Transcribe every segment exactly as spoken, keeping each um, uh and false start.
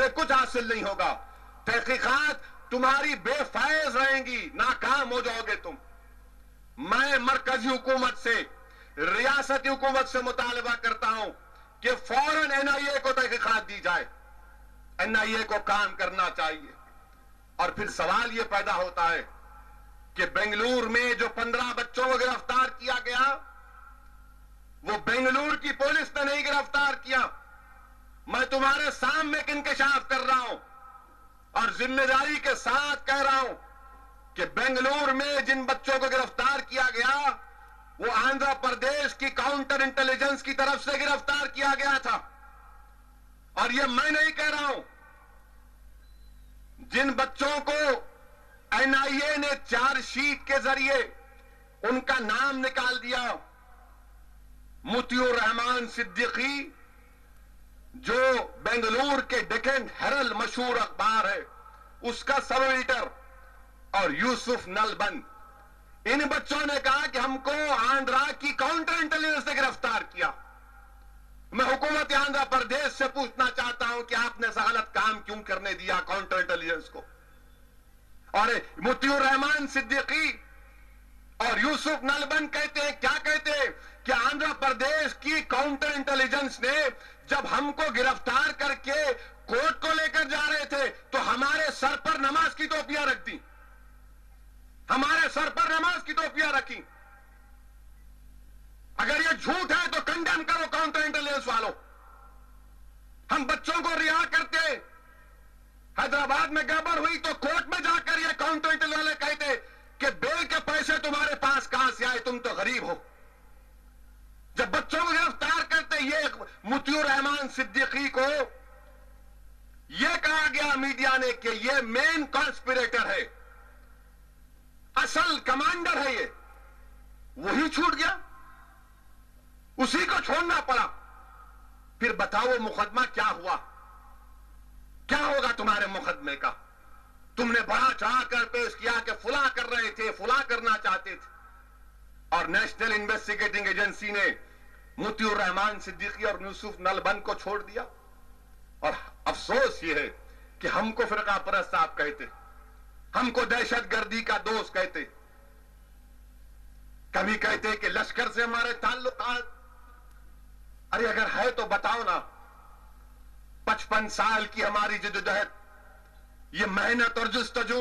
से कुछ हासिल नहीं होगा। तहकीकात तुम्हारी बेफायज रहेंगी, नाकाम हो जाओगे तुम। मैं मरकजी हुकूमत से, रियासती हुकूमत से मुतालबा करता हूं कि फौरन एन आई ए को तहकीकात दी जाए। एन आई ए को काम करना चाहिए। और फिर सवाल यह पैदा होता है कि बेंगलुरु में जो पंद्रह बच्चों को गिरफ्तार किया गया, वो बेंगलुरु की पुलिस ने नहीं गिरफ्तार किया। मैं तुम्हारे सामने एक इंकशाफ कर रहा हूं और जिम्मेदारी के साथ कह रहा हूं कि बेंगलुरु में जिन बच्चों को गिरफ्तार किया गया, वो आंध्र प्रदेश की काउंटर इंटेलिजेंस की तरफ से गिरफ्तार किया गया था। और ये मैं नहीं कह रहा हूं, जिन बच्चों को एन आई ए ने चार्जशीट के जरिए उनका नाम निकाल दिया, मुती-उर-रहमान सिद्दीकी, जो बेंगलुरु के डेक्कन हेरल्ड मशहूर अखबार है, उसका सब एडिटर, और यूसुफ नलबन, इन बच्चों ने कहा कि हमको आंध्रा की काउंटर इंटेलिजेंस ने गिरफ्तार किया। मैं हुकूमत आंध्र प्रदेश से पूछना चाहता हूं कि आपने गलत काम क्यों करने दिया काउंटर इंटेलिजेंस को? और मुती-उर-रहमान सिद्दीकी और यूसुफ नलबन कहते हैं, क्या कहते हैं कि आंध्र प्रदेश की काउंटर इंटेलिजेंस ने जब हमको गिरफ्तार करके कोर्ट को लेकर जा रहे थे तो हमारे सर पर नमाज की टोपियां रख दी, हमारे सर पर नमाज की टोपियां रखी। अगर ये झूठ है तो कंडेम करो काउंटर इंटेलिजेंस वालों। हम बच्चों को रिहा करते, हैदराबाद में गड़बड़ हुई तो कोर्ट में जाकर ये काउंटर इंटेलिजेंस वाले कहते कि बेल के पैसे तुम्हारे पास कहां से आए, तुम तो गरीब हो। जब बच्चों को गिरफ्तार करते, ये मुती-उर-रहमान सिद्दीकी को यह कहा गया मीडिया ने कि ये मेन कॉन्स्पिरेटर है, असल कमांडर है ये, वही छूट गया, उसी को छोड़ना पड़ा। फिर बताओ मुकदमा क्या हुआ, क्या होगा तुम्हारे मुकदमे का? तुमने बड़ा चाह कर पेश किया कि फुला कर रहे थे, फुला करना चाहते थे, और नेशनल इन्वेस्टिगेटिंग एजेंसी ने मुती-उर-रहमान सिद्दीकी और यूसुफ नलबन को छोड़ दिया। और अफसोस ये है कि हमको फिरका परस्त आप कहते, हमको दहशतगर्दी का दोष कहते, कभी कहते कि लश्कर से हमारे ताल्लुकात। अरे अगर है तो बताओ ना, पचपन साल की हमारी जद्दोजहद, ये मेहनत और जुस्तजू,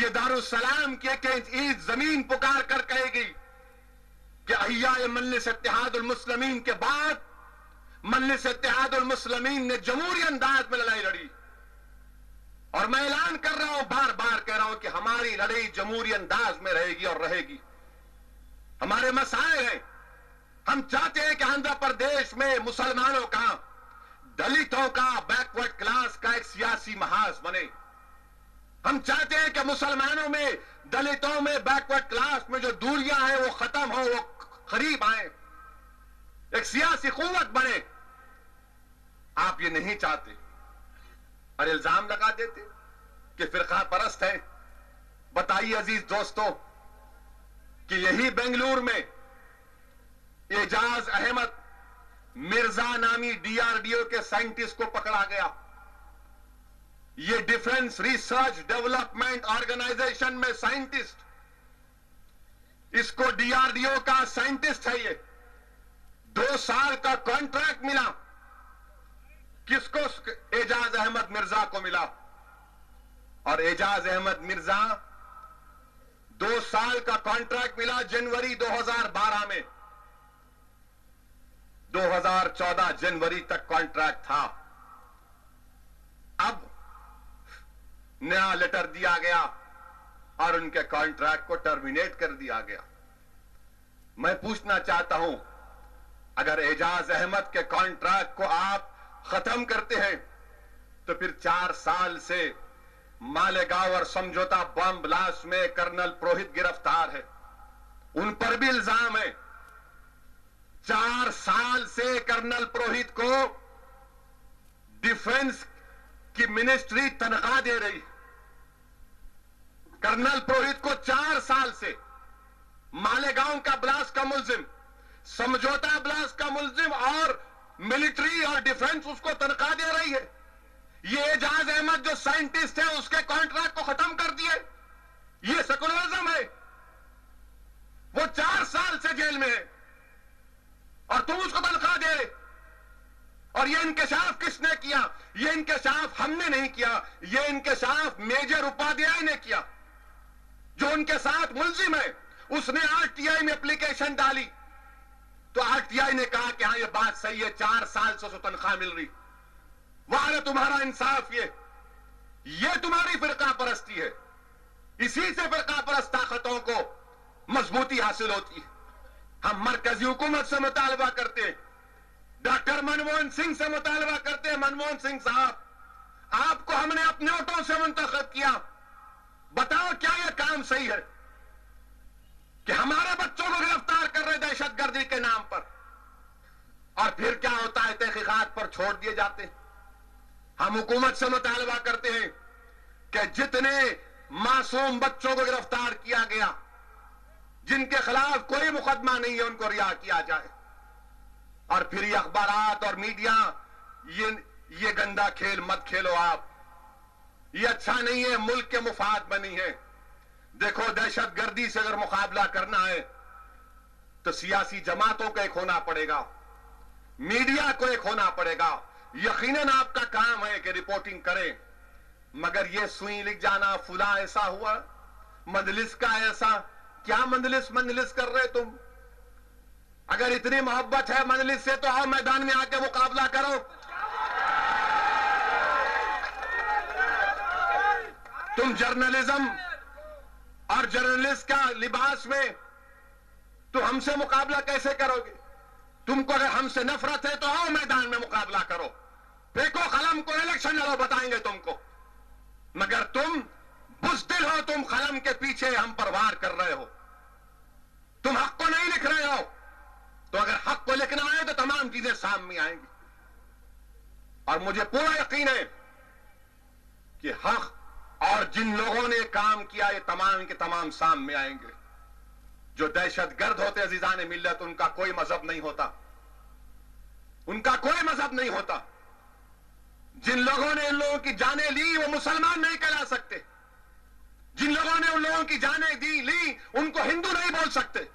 ये दारुसलाम के इस जमीन पुकार कर कहेगी कि अहियाए मजलिस-ए-इत्तेहादुल मुस्लिमीन के बाद मजलिस-ए-इत्तेहादुल मुस्लिमीन ने जमहूरी अंदाज में लड़ाई लड़ी। और मैं ऐलान कर रहा हूं, बार बार कह रहा हूं कि हमारी लड़ाई जमहूरी अंदाज में रहेगी और रहेगी। हमारे मसाइल हैं, हम चाहते हैं कि आंध्र प्रदेश में मुसलमानों का, दलितों का, बैकवर्ड क्लास का एक सियासी महाज बने। हम चाहते हैं कि मुसलमानों में, दलितों में, बैकवर्ड क्लास में जो दूरियां हैं वो खत्म हो, वो करीब आए, एक सियासी कुव्वत बने। आप ये नहीं चाहते और इल्जाम लगा देते कि फिरका परस्त है। बताइए अजीज दोस्तों कि यही बेंगलुरु में एजाज अहमद मिर्जा नामी डी आर डी ओ के साइंटिस्ट को पकड़ा गया। ये डिफेंस रिसर्च डेवलपमेंट ऑर्गेनाइजेशन में साइंटिस्ट, इसको डी आर डी ओ का साइंटिस्ट है ये, दो साल का कॉन्ट्रैक्ट मिला। किसको? एजाज अहमद मिर्जा को मिला। और एजाज अहमद मिर्जा, दो साल का कॉन्ट्रैक्ट मिला जनवरी दो हज़ार बारह में, दो हज़ार चौदह जनवरी तक कॉन्ट्रैक्ट था। अब नया लेटर दिया गया और उनके कॉन्ट्रैक्ट को टर्मिनेट कर दिया गया। मैं पूछना चाहता हूं, अगर एजाज अहमद के कॉन्ट्रैक्ट को आप खत्म करते हैं तो फिर चार साल से मालेगांव और समझौता बम ब्लास्ट में कर्नल पुरोहित गिरफ्तार है, उन पर भी इल्जाम है। चार साल से कर्नल पुरोहित को डिफेंस की मिनिस्ट्री तनख्वाह दे रही। कर्नल पुरोहित को चार साल से मालेगांव का ब्लास्ट का मुल्जिम, समझौता ब्लास्ट का मुल्जिम और मिलिट्री और डिफेंस उसको तनख्वाह दे रही है। ये एजाज अहमद जो साइंटिस्ट है उसके कॉन्ट्रैक्ट को खत्म कर दिए। ये सेकुलरिज्म है। वो चार साल से जेल में है और तुम उसको तनख्वाह दे। और ये इंकशाफ किसने किया? ये इंकशाफ हमने नहीं किया, ये इंकशाफ मेजर उपाध्याय ने किया जो उनके साथ मुलजिम है। उसने आरटीआई में एप्लीकेशन डाली तो आरटीआई ने कहा कि हाँ ये बात सही है, चार साल से तनख्वाह मिल रही। वाह तुम्हारा इंसाफ। ये ये तुम्हारी फिरका परस्ती है। इसी से फिरका परस्त ताकतों को मजबूती हासिल होती है। हम मरकजी हुकूमत से मुतालबा करते हैं, डॉक्टर मनमोहन सिंह से मुतालबा करते हैं, मनमोहन सिंह साहब आपको हमने अपने वोटों से मुंतखब किया, बताओ क्या यह काम सही है कि हमारे बच्चों को गिरफ्तार कर रहे दहशतगर्दी के नाम पर? और फिर क्या होता है? तहकीकात पर छोड़ दिए जाते हैं। हम हुकूमत से मुतालबा करते हैं कि जितने मासूम बच्चों को गिरफ्तार किया गया, जिनके खिलाफ कोई मुकदमा नहीं है, उनको रिहा किया जाए। और फिर ये अखबारात और मीडिया, ये ये गंदा खेल मत खेलो आप, ये अच्छा नहीं है, मुल्क के मुफाद में नहीं है। देखो, दहशतगर्दी से अगर मुकाबला करना है तो सियासी जमातों को एक होना पड़ेगा, मीडिया को एक होना पड़ेगा। यकीनन आपका काम है कि रिपोर्टिंग करें, मगर ये सुई लिख जाना फुला ऐसा हुआ, मंजलिस का ऐसा, क्या मंजलिस मंजलिस कर रहे तुम? अगर इतनी मोहब्बत है मंजलिस से तो आओ मैदान में आके मुकाबला करो। तुम जर्नलिज्म और जर्नलिस्ट का लिबास में तो हमसे मुकाबला कैसे करोगे? तुमको अगर हमसे नफरत है तो आओ मैदान में मुकाबला करो, फेंको कलम को, इलेक्शन लड़ो, बताएंगे तुमको। मगर तुम बुज़दिल हो, तुम कलम के पीछे हम पर वार कर रहे हो, तुम हक को नहीं लिख रहे हो। तो अगर हक को लिखना है तो तमाम चीजें सामने आएंगी। और मुझे पूरा यकीन है कि हक और जिन लोगों ने काम किया ये तमाम के तमाम सामने आएंगे। जो दहशतगर्द होते अजीजान मिल्लत, उनका कोई मजहब नहीं होता, उनका कोई मजहब नहीं होता। जिन लोगों ने इन लोगों की जानें ली वो मुसलमान नहीं कहला सकते, जिन लोगों ने उन लोगों की जानें दी ली उनको हिंदू नहीं बोल सकते।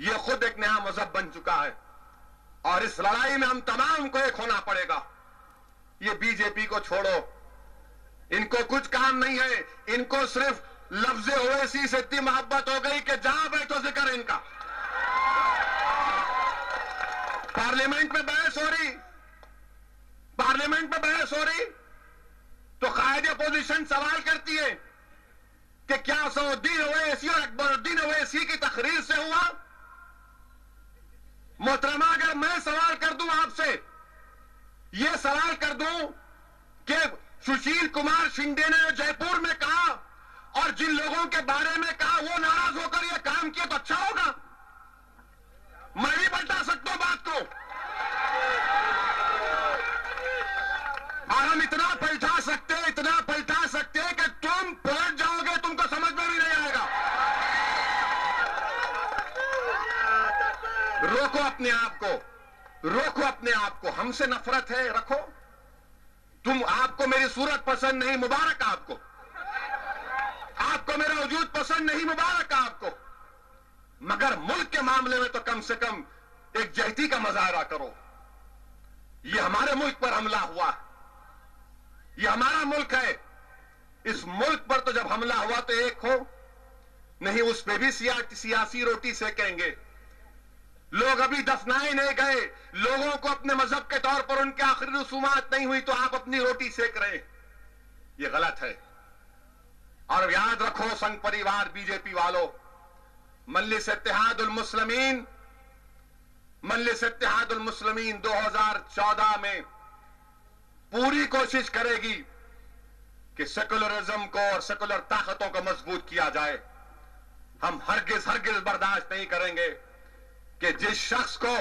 ये खुद एक नया मजहब बन चुका है और इस लड़ाई में हम तमाम को एक होना पड़ेगा। ये बीजेपी को छोड़ो, इनको कुछ काम नहीं है, इनको सिर्फ लफ्ज़े ओवैसी से इतनी मोहब्बत हो गई कि जहां बैठो जिक्र इनका। पार्लियामेंट में बहस हो रही, पार्लियामेंट में बहस हो रही तो कायद अपोजिशन सवाल करती है कि क्या असदुद्दीन ओवैसी और अकबरुद्दीन ओवैसी की तकरीर से हुआ? मोहतरमा, अगर मैं सवाल कर दूं आपसे, यह सवाल कर दूं कि सुशील कुमार शिंदे ने जयपुर में कहा और जिन लोगों के बारे में कहा वो नाराज होकर ये काम किया तो अच्छा होगा? मैं भी बता सकता हूं बात को। और हम इतना पलटा सकते हैं, इतना पलटा सकते हैं कि तुम पलट जाओगे, तुमको समझ में भी नहीं आएगा। रोको अपने आप को, रोको अपने आप को। हमसे नफरत है, रखो। तुम, आपको मेरी सूरत पसंद नहीं, मुबारक आपको। आपको मेरा वजूद पसंद नहीं, मुबारक आपको। मगर मुल्क के मामले में तो कम से कम एक जहती का मुजाहरा करो। ये हमारे मुल्क पर हमला हुआ, ये हमारा मुल्क है। इस मुल्क पर तो जब हमला हुआ तो एक हो, नहीं उस पर भी सियासी रोटी सेकेंगे। लोग अभी दफनाए नहीं गए, लोगों को अपने मजहब के तौर पर उनके आखिरी रसूमात नहीं हुई, तो आप अपनी रोटी सेक रहे। ये गलत है। और याद रखो संघ परिवार बीजेपी वालों, मजलिस-ए-इत्तेहादुल मुस्लिमीन मजलिस-ए-इत्तेहादुल मुस्लिमीन दो हज़ार चौदह में पूरी कोशिश करेगी कि सेकुलरिज्म को और सेकुलर ताकतों को मजबूत किया जाए। हम हरगिज हरगिज बर्दाश्त नहीं करेंगे कि जिस शख्स को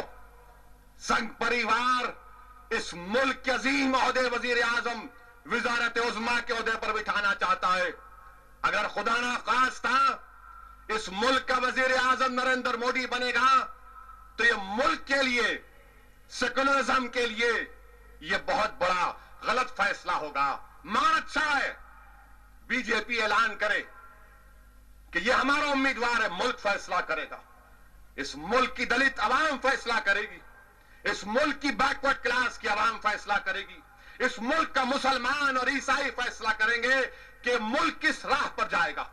संघ परिवार इस मुल्क के अजीम ओहदे वजीर आजम, वजारत उज़्मा के ओहदे पर बिठाना चाहता है। अगर खुदा ना खास्ता इस मुल्क का वजीर आजम नरेंद्र मोदी बनेगा तो ये मुल्क के लिए, सेकुलरिज्म के लिए ये बहुत बड़ा गलत फैसला होगा। मान अच्छा है, बीजेपी ऐलान करे कि यह हमारा उम्मीदवार है, मुल्क फैसला करेगा। इस मुल्क की दलित आवाम फैसला करेगी, इस मुल्क की बैकवर्ड क्लास की आवाम फैसला करेगी, इस मुल्क का मुसलमान और ईसाई फैसला करेंगे कि मुल्क किस राह पर जाएगा।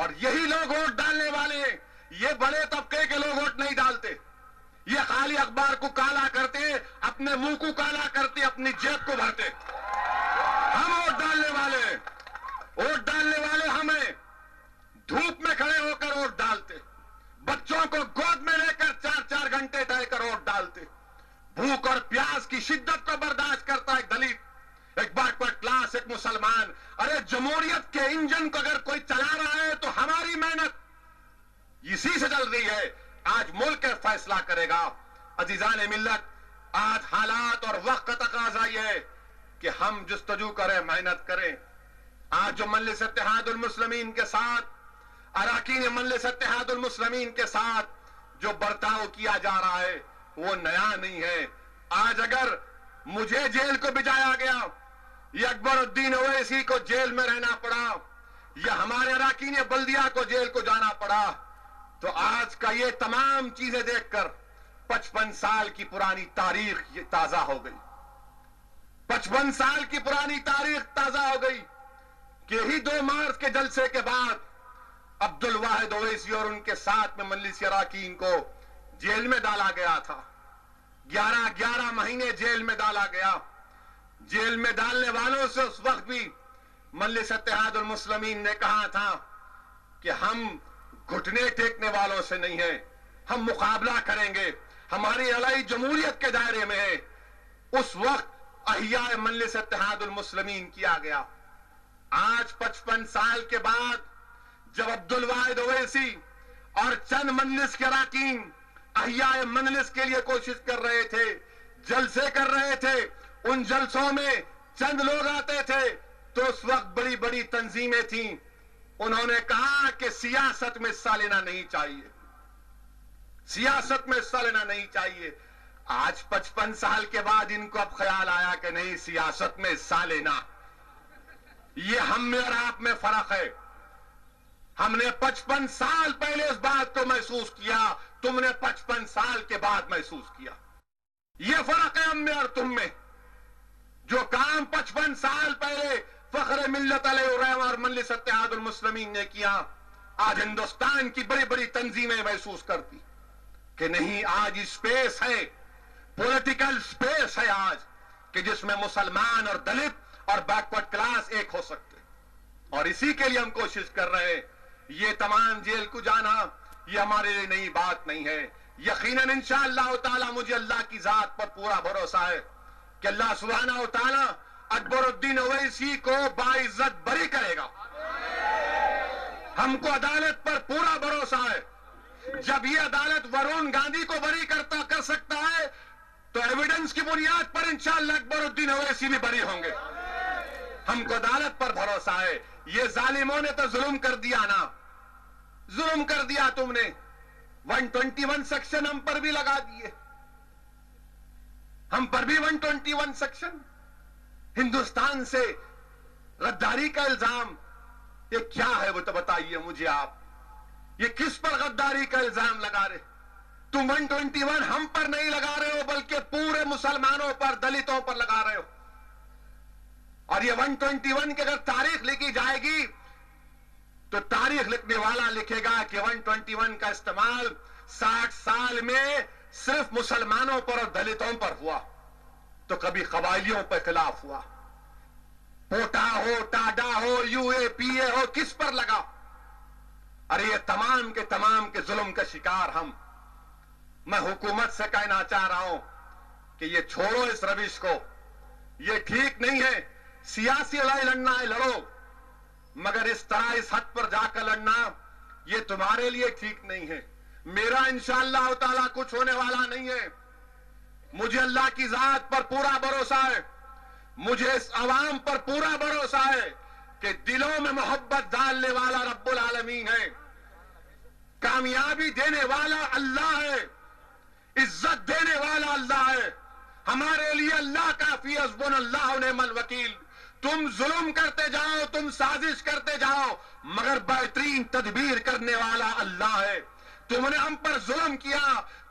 और यही लोग वोट डालने वाले हैं। ये बड़े तबके के लोग वोट नहीं डालते, ये खाली अखबार को काला करते, अपने मुंह को काला करते, अपनी जेब को भरते। हम वोट डालने वाले हैं, वोट डालने वाले हमें धूप में खड़े होकर वोट डालते, बच्चों को गोद में लेकर चार चार घंटे टहलकर वोट डालते। भूख और प्यास की शिद्दत को बर्दाश्त करता एक दलित, एक बैकवर्ड क्लास, एक मुसलमान। अरे जमहूरियत के इंजन को अगर कोई चला रहा है तो हमारी मेहनत इसी से चल रही है। आज मुल्क फैसला करेगा। अजीजान मिल्लत, आज हालात और वक्त का तकाजा ये है कि हम जुस्तजू करें, मेहनत करें। आज जो मजलिस-ए-इत्तेहादुल मुस्लिमीन के साथ, अराकीन मजलिस-ए-इत्तेहादुल मुस्लिमीन के साथ जो बर्ताव किया जा रहा है वो नया नहीं है। आज अगर मुझे जेल को भिजाया गया, ये अकबरुद्दीन ओवैसी को जेल में रहना पड़ा, या हमारे अराकीन बल्दिया को जेल को जाना पड़ा, तो आज का ये तमाम चीजें देखकर पचपन साल की पुरानी तारीख ये ताजा हो गई। पचपन साल की पुरानी तारीख ताजा हो गई कि ही दो मार्च के जलसे के बाद अब्दुल वाहिद ओवैसी और उनके साथ में मजलिस अराकीन को जेल में डाला गया था। ग्यारह ग्यारह महीने जेल में डाला गया। जेल में डालने वालों से उस वक्त भी मजलिस इत्तेहादुल मुस्लिमीन ने कहा था कि हम घुटने टेकने वालों से नहीं है, हम मुकाबला करेंगे, हमारी लड़ाई जमहूरियत के दायरे में है। उस वक्त अहियाए मजलिस इत्तेहादुल मुस्लिमीन किया गया। आज पचपन साल के बाद जब अब्दुल वाहिद ओवैसी और चंद मजलिस के अराकीन अहियाए मजलिस के लिए कोशिश कर रहे थे, जलसे कर रहे थे, उन जलसों में चंद लोग आते थे तो उस वक्त बड़ी बड़ी तंजीमें थीं। उन्होंने कहा कि सियासत में हिस्सा लेना नहीं चाहिए, सियासत में हिस्सा लेना नहीं चाहिए। आज पचपन साल के बाद इनको अब ख्याल आया कि नहीं, सियासत में हिस्सा लेना। ये हम में और आप में फर्क है। हमने पचपन साल पहले इस बात को महसूस किया, तुमने पचपन साल के बाद महसूस किया। ये फर्क है हम में और तुम में। जो काम पचपन साल पहले फखरे मिल्लत अलैहिर्रहमान और मजलिस इत्तेहादुल मुस्लिमीन ने किया, आज हिंदुस्तान की बड़ी बड़ी तंजीमें महसूस करती कि नहीं, आज स्पेस है, पॉलिटिकल स्पेस है आज, कि जिसमें मुसलमान और दलित और बैकवर्ड क्लास एक हो सकते। और इसी के लिए हम कोशिश कर रहे हैं। ये तमाम जेल को जाना ये हमारे लिए नई बात नहीं है। यकीनन इंशाअल्लाह ताला, मुझे अल्लाह की जात पर पूरा भरोसा है कि अल्लाह सुब्हानहू ताला अकबरुद्दीन ओवैसी को बाइज्जत बरी करेगा। हमको अदालत पर पूरा भरोसा है। जब ये अदालत वरुण गांधी को बरी करता कर सकता है तो एविडेंस की बुनियाद पर इंशाअल्लाह अकबरुद्दीन ओवैसी भी बरी होंगे। हमको अदालत पर भरोसा है। ये जालिमों ने तो जुल्म कर दिया ना, जुल्म कर दिया तुमने। एक सौ इक्कीस सेक्शन हम पर भी लगा दिए, हम पर भी एक सौ इक्कीस सेक्शन। हिंदुस्तान से गद्दारी का इल्जाम, ये क्या है वो तो बताइए मुझे आप। ये किस पर गद्दारी का इल्जाम लगा रहे तुम? एक सौ इक्कीस हम पर नहीं लगा रहे हो, बल्कि पूरे मुसलमानों पर, दलितों पर लगा रहे हो। और ये एक सौ इक्कीस की अगर तारीख लिखी जाएगी तो तारीख लिखने वाला लिखेगा कि एक सौ इक्कीस का इस्तेमाल साठ साल में सिर्फ मुसलमानों पर और दलितों पर हुआ, तो कभी कबायलियों पर खिलाफ हुआ। पोटा हो, टाडा हो, यूएपीए हो, किस पर लगा? अरे ये तमाम के तमाम के जुल्म का शिकार हम। मैं हुकूमत से कहना चाह रहा हूं कि ये छोड़ो इस रविश को, ये ठीक नहीं है। सियासी लड़ाई लड़ना है, लड़ो, मगर इस तरह इस हद पर जाकर लड़ना ये तुम्हारे लिए ठीक नहीं है। मेरा इंशाअल्लाह ताला कुछ होने वाला नहीं है। मुझे अल्लाह की जात पर पूरा भरोसा है, मुझे इस आवाम पर पूरा भरोसा है कि दिलों में मोहब्बत डालने वाला रब्बुल आलमीन है, कामयाबी देने वाला अल्लाह है, इज्जत देने वाला अल्लाह है, हमारे लिए अल्लाह काफी, हस्बुनल्लाह निअमल वकील। तुम जुल्म करते जाओ, तुम साजिश करते जाओ, मगर बेहतरीन तदबीर करने वाला अल्लाह है। तुमने हम पर जुल्म किया,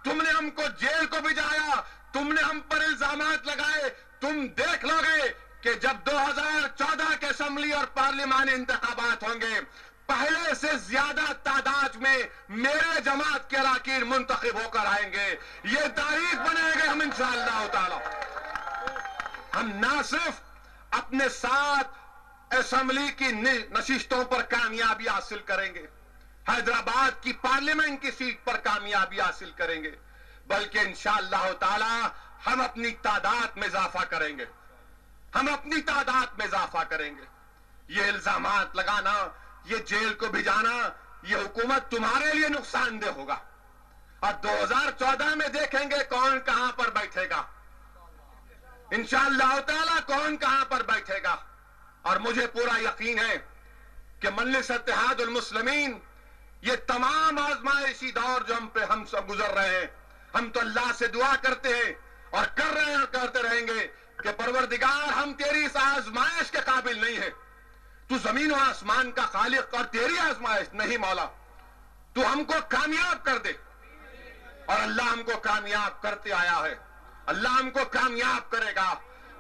तुमने हमको जेल को भिजाया, तुमने हम पर इल्जामात लगाए। तुम देख लोगे कि जब दो हज़ार चौदह के असम्बली और पार्लियामानी इंतखाबात होंगे, पहले से ज्यादा तादाद में मेरे जमात के अराकीन मुंतखब होकर आएंगे। ये तारीख बनाएंगे हम इंशाअल्लाह ताला। हम ना सिर्फ अपने साथ असम्बली की नशिस्तों पर कामयाबी हासिल करेंगे, हैदराबाद की पार्लियामेंट की सीट पर कामयाबी हासिल करेंगे, बल्कि इंशाअल्लाह ताला हम अपनी तादाद में इजाफा करेंगे। हम अपनी तादाद में इजाफा करेंगे। ये इल्जामात लगाना, ये जेल को भिजाना, ये हुकूमत तुम्हारे लिए नुकसानदेह होगा। और दो हज़ार चौदह में देखेंगे कौन कहां पर बैठेगा, इंशाअल्लाह ताला कौन कहां पर बैठेगा। और मुझे पूरा यकीन है कि मजलिस-ए-इत्तेहादुल मुस्लिमीन ये तमाम आजमाइशी दौर जो हम पे हम सब गुजर रहे हैं, हम तो अल्लाह से दुआ करते हैं और कर रहे हैं और करते रहेंगे कि परवरदिगार, हम तेरी इस आजमाइश के काबिल नहीं है। तू जमीन और आसमान का खालिक और तेरी आजमाइश नहीं मौला। तू हमको कामयाब कर दे, और अल्लाह हमको कामयाब करते आया है, अल्लाह हमको कामयाब करेगा।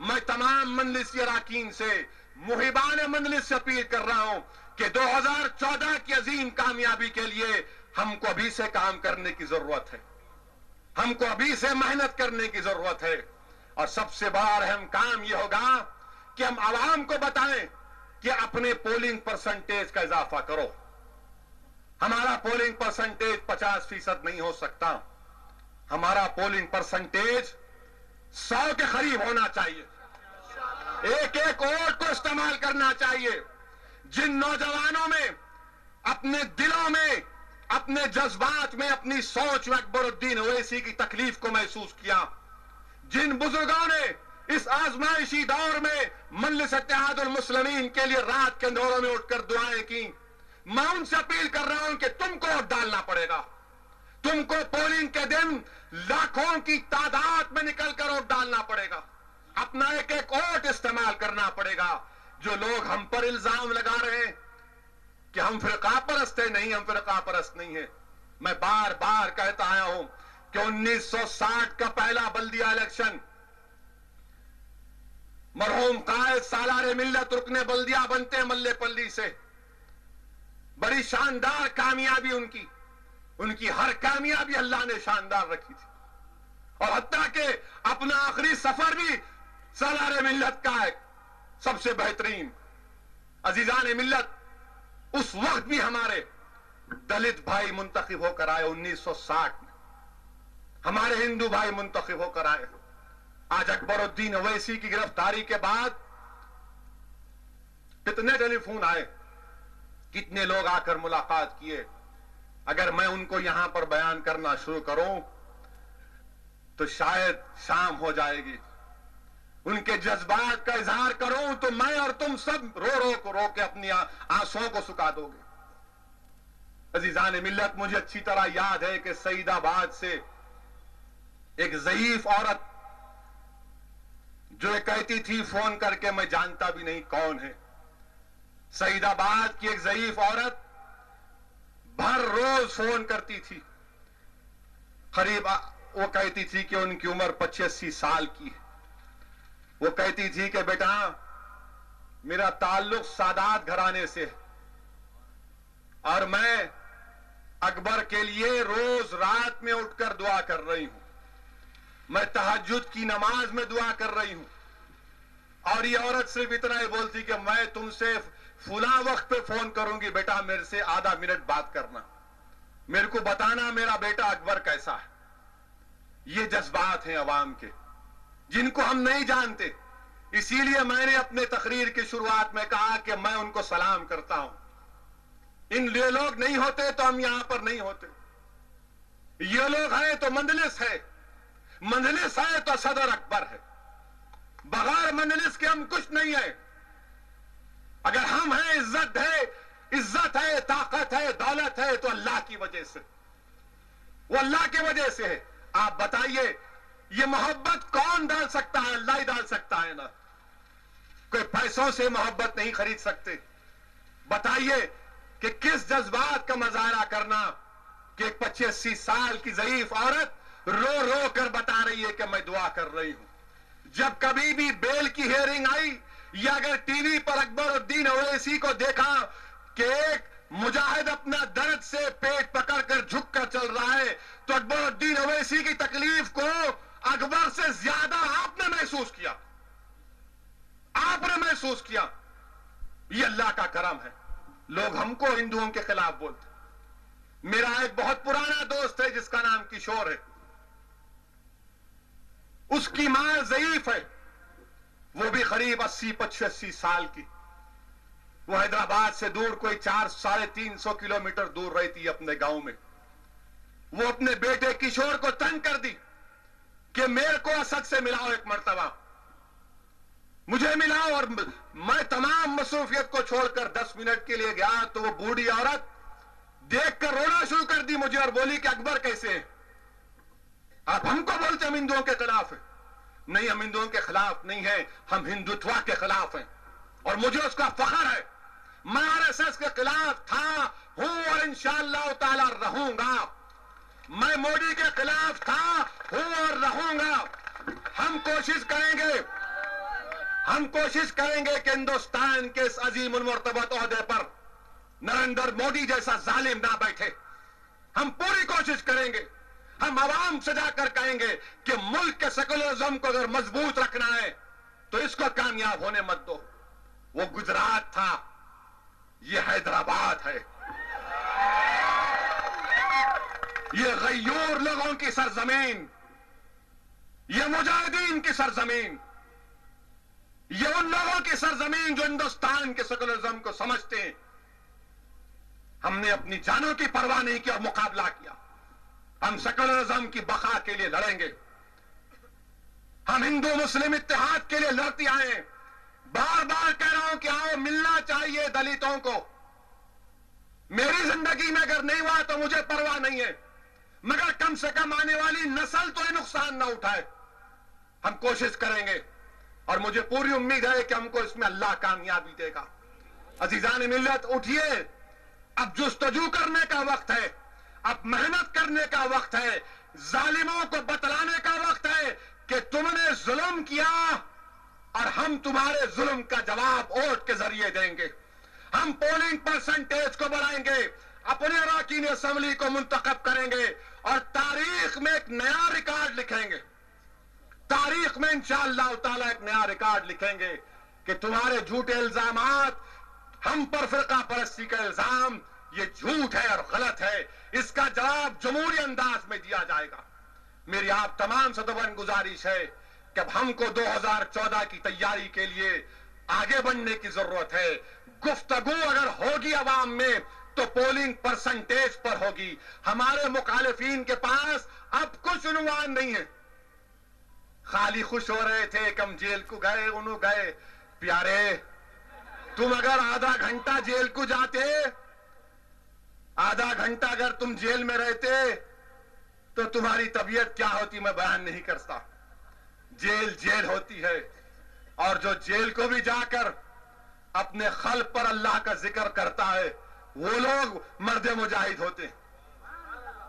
मैं तमाम मजलिस अरकान से, मुहिबान मजलिस से अपील कर रहा हूं कि दो हज़ार चौदह की अजीम कामयाबी के लिए हमको अभी से काम करने की जरूरत है, हमको अभी से मेहनत करने की जरूरत है। और सबसे बड़ा अहम काम यह होगा कि हम आवाम को बताएं कि अपने पोलिंग परसेंटेज का इजाफा करो। हमारा पोलिंग परसेंटेज पचास फीसद नहीं हो सकता, हमारा पोलिंग परसेंटेज सौ के करीब होना चाहिए। एक एक वोट को इस्तेमाल करना चाहिए। जिन नौजवानों में, अपने दिलों में, अपने जज्बात में, अपनी सोच में अकबरुद्दीन ओवैसी की तकलीफ को महसूस किया, जिन बुजुर्गों ने इस आजमाइशी दौर में मजलिस-ए-इत्तेहादुल मुस्लिमीन के लिए रात के अंधेरों में उठकर दुआएं की, मैं उनसे अपील कर रहा हूं कि तुमको वोट डालना पड़ेगा। तुमको पोलिंग के दिन लाखों की तादाद में निकलकर वोट डालना पड़ेगा। अपना एक एक वोट इस्तेमाल करना पड़ेगा। जो लोग हम पर इल्जाम लगा रहे हैं कि हम फिरका परस्त है, नहीं, हम फिरका परस्त नहीं है। मैं बार बार कहता आया हूं कि उन्नीस सौ साठ का पहला बल्दिया इलेक्शन मरहूम कायद सालारे मिल्लत रुकने बल्दिया बनते मल्लेपल्ली से, बड़ी शानदार कामयाबी उनकी, उनकी हर कामयाबी अल्लाह ने शानदार रखी थी। और हत्ता के अपना आखिरी सफर भी सालारे मिल्लत का है, सबसे बेहतरीन। अजीजान मिल्लत, उस वक्त भी हमारे दलित भाई मुंतखब होकर आए उन्नीस सौ साठ में, हमारे हिंदू भाई मुंतखब होकर आए। आज अकबरुद्दीन ओवैसी की गिरफ्तारी के बाद कितने टेलीफोन आए, कितने लोग आकर मुलाकात किए। अगर मैं उनको यहां पर बयान करना शुरू करूं तो शायद शाम हो जाएगी। उनके जज्बात का इजहार करूं तो मैं और तुम सब रो रो को रो के अपनी आंसुओं को सुखा दोगे। अजीजान मिल्लत, मुझे अच्छी तरह याद है कि सईदाबाद से एक ज़ईफ औरत जो कहती थी फोन करके मैं जानता भी नहीं कौन है, सईदाबाद की एक ज़ईफ औरत भर रोज फोन करती थी। करीब वो कहती थी कि उनकी उम्र पचासी साल की है। वो कहती थी कि बेटा मेरा ताल्लुक सादात घराने से है और मैं अकबर के लिए रोज रात में उठकर दुआ कर रही हूं, मैं तहज्जुद की नमाज में दुआ कर रही हूं। और ये औरत सिर्फ इतना ही बोलती कि मैं तुमसे फुला वक्त पे फोन करूंगी, बेटा मेरे से आधा मिनट बात करना, मेरे को बताना मेरा बेटा अकबर कैसा है। ये जज्बात हैं अवाम के, जिनको हम नहीं जानते। इसीलिए मैंने अपने तकरीर की शुरुआत में कहा कि मैं उनको सलाम करता हूं। इन लोग नहीं होते तो हम यहां पर नहीं होते, ये लोग हैं तो मंजलिस है, मंजलिस है तो सदर अकबर है। बगैर मंजलिस के हम कुछ नहीं है। अगर हम हैं, इज्जत है, इज्जत है, ताकत है, दौलत है, तो अल्लाह की वजह से, वो अल्लाह की वजह से है। आप बताइए ये मोहब्बत कौन डाल सकता है? अल्लाह ही डाल सकता है ना। कोई पैसों से मोहब्बत नहीं खरीद सकते। बताइए कि किस जज्बात का मुजाहरा करना कि एक पच्चीस साल की जयीफ औरत रो रो कर बता रही है कि मैं दुआ कर रही हूं। जब कभी भी बेल की हियरिंग आई या अगर टीवी पर अकबरुद्दीन ओवैसी को देखा कि एक मुजाहिद अपना दर्द से पेट पकड़कर झुक कर चल रहा है, तो अकबरुद्दीन ओवैसी की तकलीफ को अकबर से ज्यादा आपने महसूस किया, आपने महसूस किया। ये अल्लाह का करम है। लोग हमको हिंदुओं के खिलाफ बोलते। मेरा एक बहुत पुराना दोस्त है जिसका नाम किशोर है। उसकी मां ज़ईफ है, वो भी करीब अस्सी पचासी साल की। वो हैदराबाद से दूर कोई चार साढ़े तीन सौ किलोमीटर दूर रहती अपने गांव में। वो अपने बेटे किशोर को तंग कर दी कि मेरे को असद से मिलाओ, एक मरतबा मुझे मिलाओ। और मैं तमाम मसरूफियत को छोड़कर दस मिनट के लिए गया तो वो बूढ़ी औरत देख कर रोना शुरू कर दी मुझे और बोली कि अकबर कैसे है आप हमको बोलते? हम हिंदुओं के खिलाफ है। नहीं, हम हिंदुओं के खिलाफ नहीं है, हम हिंदुत्वा के खिलाफ हैं और मुझे उसका फखर है। मैं आरएसएस के खिलाफ था, हूं और इंशाअल्लाह ताला रहूंगा। मैं मोदी के खिलाफ था, हूं और रहूंगा। हम कोशिश करेंगे, हम कोशिश करेंगे कि हिंदुस्तान के इस अजीम उल मर्तबा ओहदे पर नरेंद्र मोदी जैसा जालिम ना बैठे। हम पूरी कोशिश करेंगे। हम आवाम से जाकर कहेंगे कि मुल्क के सेकुलरिज्म को अगर मजबूत रखना है तो इसको कामयाब होने मत दो। वो गुजरात था, ये हैदराबाद है। ये गैयूर लोगों की सरजमीन, ये मुजाहिदीन की सरजमीन, ये उन लोगों की सरजमीन जो हिंदुस्तान के सेकुलरिज्म को समझते हैं। हमने अपनी जानों की परवाह नहीं की और मुकाबला किया। हम सेकुलरिज्म की बका के लिए लड़ेंगे। हम हिंदू मुस्लिम इत्तेहाद के लिए लड़ते आए। बार बार कह रहा हूं कि आओ, मिलना चाहिए दलितों को। मेरी जिंदगी में अगर नहीं हुआ तो मुझे परवाह नहीं है, मगर कम से कम आने वाली नस्ल तो ये नुकसान ना उठाए। हम कोशिश करेंगे और मुझे पूरी उम्मीद है कि हमको इसमें अल्लाह कामयाबी देगा। अजीजान मिल्लत, उठिए, अब जुस्तजू करने का वक्त है, अब मेहनत करने का वक्त है, जालिमों को बतलाने का वक्त है कि तुमने जुल्म किया और हम तुम्हारे जुल्म का जवाब वोट के जरिए देंगे। हम पोलिंग परसेंटेज को बढ़ाएंगे, अपने अराकीन असम्बली को मुंतखब करेंगे और तारीख में एक नया रिकॉर्ड लिखेंगे। तारीख में इंशाअल्लाह ताला एक नया रिकॉर्ड लिखेंगे कि तुम्हारे झूठे इल्जाम, हम पर फिरका परस्ती का इल्जाम, ये झूठ है और गलत है। इसका जवाब जमहूरी अंदाज में दिया जाएगा। मेरी आप तमाम सदबन गुजारिश है कि अब हमको दो हज़ार चौदह की तैयारी के लिए आगे बढ़ने की जरूरत है। गुफ्तगू अगर होगी आवाम में तो पोलिंग परसेंटेज पर होगी। हमारे मुखालिफिन के पास अब कुछ उनवान नहीं है। खाली खुश हो रहे थे, कम जेल को गए, उन्हों गए। प्यारे, तुम अगर आधा घंटा जेल को जाते, आधा घंटा अगर तुम जेल में रहते तो तुम्हारी तबीयत क्या होती मैं बयान नहीं करता। जेल जेल होती है। और जो जेल को भी जाकर अपने खल्ब पर अल्लाह का जिक्र करता है वो लोग मर्द मुजाहिद होते।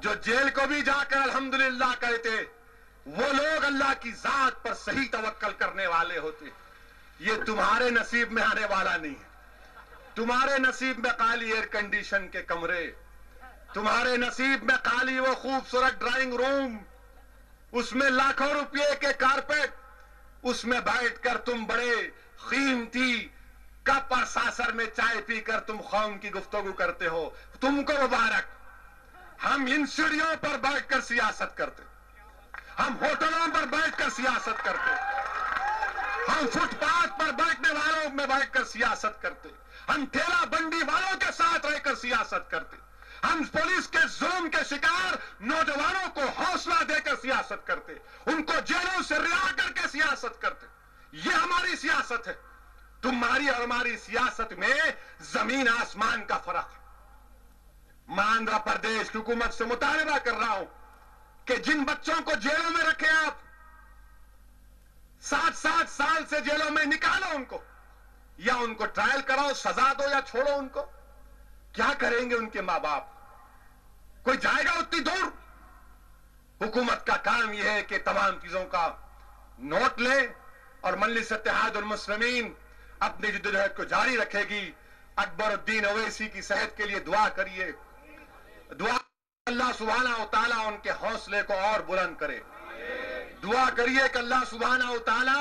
जो जेल को भी जाकर अल्हम्दुलिल्लाह कहते वो लोग अल्लाह की जात पर सही तवक्कल करने वाले होते। ये तुम्हारे नसीब में आने वाला नहीं है। तुम्हारे नसीब में खाली एयर कंडीशन के कमरे, तुम्हारे नसीब में खाली वो खूबसूरत ड्राइंग रूम, उसमें लाखों रुपये के कारपेट, उसमें बैठकर तुम बड़े कीमती कप और सासर में चाय पीकर तुम कौम की गुफ्तगू करते हो। तुमको मुबारक। हम इन सीढ़ियों पर बैठकर सियासत करते, हम होटलों पर बैठकर सियासत करते, हम फुटपाथ पर बैठने वालों में बैठकर सियासत करते, हम ठेला बंडी वालों के साथ रहकर सियासत करते, हम पुलिस के जुल्म के शिकार नौजवानों को हौसला देकर सियासत करते, उनको जेलों से रिहा करके सियासत करते। ये हमारी सियासत है। तुम्हारी और हमारी सियासत में जमीन आसमान का फर्क है। मैं आंध्र प्रदेश की हुकूमत से मुतालबा कर रहा हूं कि जिन बच्चों को जेलों में रखे आप, सात सात साल से जेलों में निकालो उनको, या उनको ट्रायल कराओ, सजा दो या छोड़ो उनको। क्या करेंगे उनके मां बाप? कोई जाएगा उतनी दूर? हुकूमत का काम यह है कि तमाम चीजों का नोट ले और मजलिस-ए-इत्तेहादुल मुस्लिमीन अपनी जिद्दोजहद को जारी रखेगी। अकबरुद्दीन ओवैसी की सेहत के लिए दुआ करिए, दुआ अल्लाह सुभान व तआला उनके हौसले को और बुलंद करे। दुआ करिए कि अल्लाह सुभान व तआला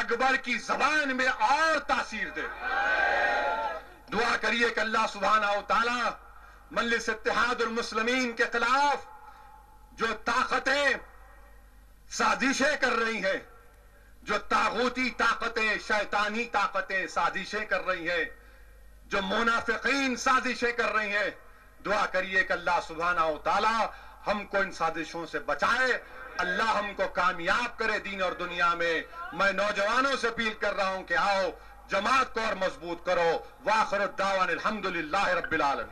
अकबर की जबान में और तासीर दे। दुआ करिए कि अल्लाह सुभान व तआला मजलिस-ए-इत्तेहादुल मुस्लिमीन के खिलाफ जो ताकतें साजिशें कर रही हैं, जो तागूती ताकतें, शैतानी ताकतें साजिशें कर रही हैं, जो मुनाफिकीन साजिशें कर रही हैं, दुआ करिए कि अल्लाह सुभाना व तआला हमको इन साजिशों से बचाए। अल्लाह हमको कामयाब करे दीन और दुनिया में। मैं नौजवानों से अपील कर रहा हूं कि आओ जमात को और मजबूत करो। वाखिर दावाना अल्हम्दुलिल्लाह रब्बिल आलमीन।